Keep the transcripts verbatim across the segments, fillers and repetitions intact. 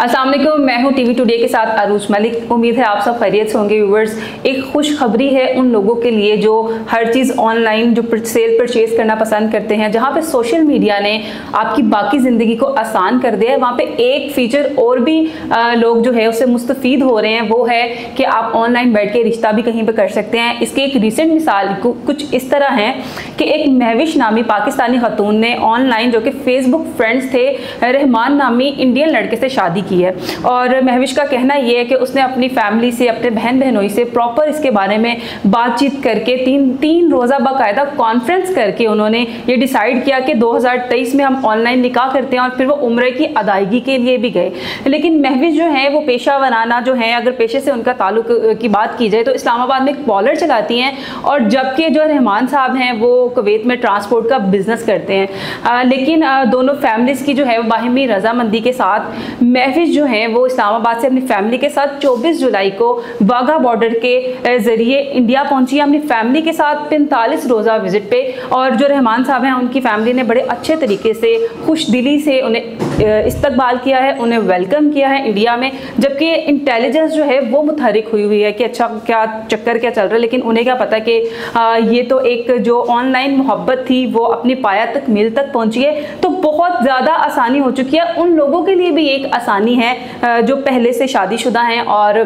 अस्सलाम वालेकुम, मैं हूं टीवी टुडे के साथ आरुष मलिक। उम्मीद है आप सब खैरियत से होंगे। व्यूवर्स, एक खुशखबरी है उन लोगों के लिए जो हर चीज़ ऑनलाइन जो सेल परचेज करना पसंद करते हैं। जहां पे सोशल मीडिया ने आपकी बाकी ज़िंदगी को आसान कर दिया है, वहां पे एक फीचर और भी आ, लोग जो है उससे मुस्तफ़ीद हो रहे हैं। वो है कि आप ऑनलाइन बैठ के रिश्ता भी कहीं पर कर सकते हैं। इसकी एक रिसेंट मिसाल कुछ इस तरह है कि एक महविश नामी पाकिस्तानी खातून ने ऑनलाइन, जो कि फेसबुक फ्रेंड्स थे, रहमान नामी इंडियन लड़के से शादी की है। और महविश का कहना यह है कि उसने अपनी फैमिली से, अपने बहन बहनोई से प्रॉपर इसके बारे में बातचीत करके तीन तीन रोज़ा बाकायदा कॉन्फ्रेंस करके उन्होंने ये डिसाइड किया कि दो हज़ार तेईस में हम ऑनलाइन निकाह करते हैं। और फिर वो उम्रे की अदायगी के लिए भी गए। लेकिन महविश जो है वो पेशा वराना जो है, अगर पेशे से उनका ताल्लुक की बात की जाए तो इस्लामाबाद में एक पॉलर चलाती हैं, और जबकि जो रहमान साहब हैं वो कुवेत में ट्रांसपोर्ट का बिजनेस करते हैं। आ, लेकिन आ, दोनों फैमिलीज़ की जो है बाहिमी रजामंदी के साथ महविश जो हैं वो इस्लामाबाद से अपनी फैमिली के साथ चौबीस जुलाई को वाघा बॉर्डर के ज़रिए इंडिया पहुंची है, अपनी फैमिली के साथ पैंतालीस रोज़ा विज़िट पे। और जो रहमान साहब हैं उनकी फैमिली ने बड़े अच्छे तरीके से, खुश दिली से उन्हें इस्तकबाल किया है, उन्हें वेलकम किया है इंडिया में। जबकि इंटेलिजेंस जो है वो मुतहरिक हुई हुई है कि अच्छा क्या चक्कर क्या चल रहा है। लेकिन उन्हें क्या पता कि ये तो एक जो ऑनलाइन मोहब्बत थी वो अपनी पाया तकमील तक पहुँची है। तो बहुत ज़्यादा आसानी हो चुकी है उन लोगों के लिए भी, एक आसानी है जो पहले से शादीशुदा हैं और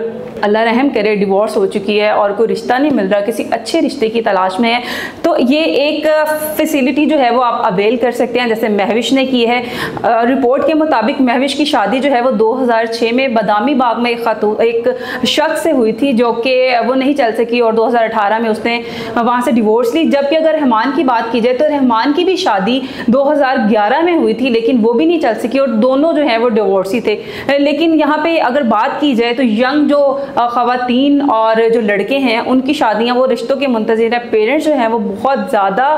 अल्लाह रहम करे डिवोर्स हो चुकी है और कोई रिश्ता नहीं मिल रहा, किसी अच्छे रिश्ते की तलाश में है। तो ये एक फैसिलिटी जो है वो आप अवेल कर सकते हैं, जैसे महविश ने की है। रिपोर्ट के मुताबिक महविश की शादी जो है वो दो हज़ार छह में बादामी बाग में एक खातून, एक शख्स से हुई थी, जो कि वो नहीं चल सकी और दो हज़ार अठारह में उसने वहाँ से डिवोर्स ली। जबकि अगर रहमान की बात की जाए तो रहमान की भी शादी दो हज़ार ग्यारह में हुई थी, लेकिन वो भी नहीं चल सकी और दोनों जो है वो डिवोर्सी थे। लेकिन यहाँ पे अगर बात की जाए तो यंग जो ख़वातीन और जो लड़के हैं उनकी शादियाँ, वो रिश्तों के मुंतज़िर हैं। पेरेंट्स जो हैं वो बहुत ज़्यादा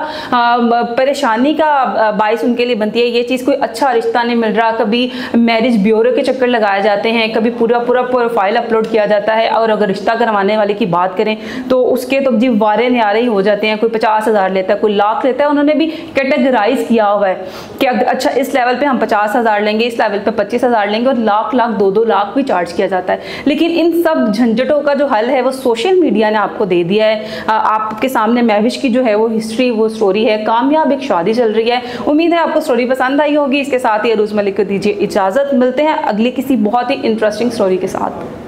परेशानी का बायस उनके लिए बनती है ये चीज़, कोई अच्छा रिश्ता नहीं मिल रहा। कभी मैरिज ब्यूरो के चक्कर लगाए जाते हैं, कभी पूरा पूरा प्रोफाइल अपलोड किया जाता है। और अगर रिश्ता करवाने वाले की बात करें तो उसके तो जी वारे न्यारे ही हो जाते हैं, कोई पचास हज़ार लेता है, कोई लाख लेता है। उन्होंने भी कैटेगराइज किया हुआ है कि अच्छा इस लेवल पे हम पचास हज़ार लेंगे, इस लेवल पे पच्चीस हज़ार लेंगे, और लाख लाख दो दो लाख भी चार्ज किया जाता है। लेकिन इन सब झंझटों का जो हल है वो सोशल मीडिया ने आपको दे दिया है। आ, आपके सामने महविश की जो है वो हिस्ट्री, वो स्टोरी है, कामयाब एक शादी चल रही है। उम्मीद है आपको स्टोरी पसंद आई होगी। इसके साथ ही आरुष मलिक को दीजिए इजाज़त। मिलते हैं अगली किसी बहुत ही इंटरेस्टिंग स्टोरी के साथ।